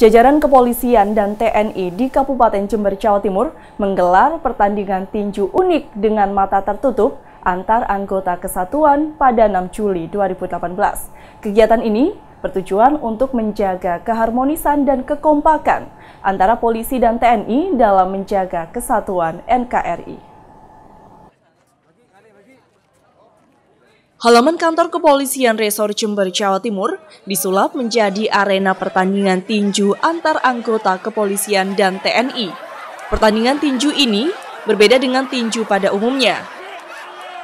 Jajaran kepolisian dan TNI di Kabupaten Jember, Jawa Timur menggelar pertandingan tinju unik dengan mata tertutup antar anggota kesatuan pada 6 Juli 2018. Kegiatan ini bertujuan untuk menjaga keharmonisan dan kekompakan antara polisi dan TNI dalam menjaga kesatuan NKRI. Halaman kantor kepolisian Resor Jember, Jawa Timur disulap menjadi arena pertandingan tinju antar anggota kepolisian dan TNI. Pertandingan tinju ini berbeda dengan tinju pada umumnya.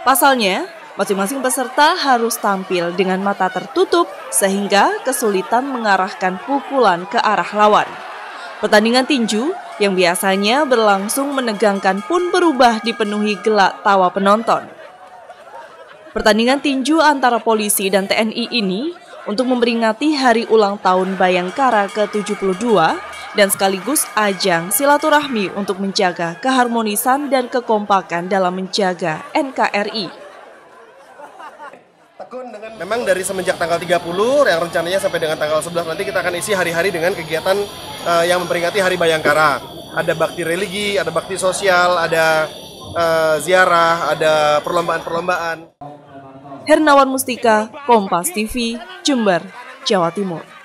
Pasalnya, masing-masing peserta harus tampil dengan mata tertutup sehingga kesulitan mengarahkan pukulan ke arah lawan. Pertandingan tinju yang biasanya berlangsung menegangkan pun berubah dipenuhi gelak tawa penonton. Pertandingan tinju antara polisi dan TNI ini untuk memperingati hari ulang tahun Bhayangkara ke-72 dan sekaligus ajang silaturahmi untuk menjaga keharmonisan dan kekompakan dalam menjaga NKRI. Memang dari semenjak tanggal 30 yang rencananya sampai dengan tanggal 11 nanti kita akan isi hari-hari dengan kegiatan yang memperingati hari Bhayangkara. Ada bakti religi, ada bakti sosial, ada ziarah, ada perlombaan-perlombaan. Hernawan Mustika, Kompas TV, Jember, Jawa Timur.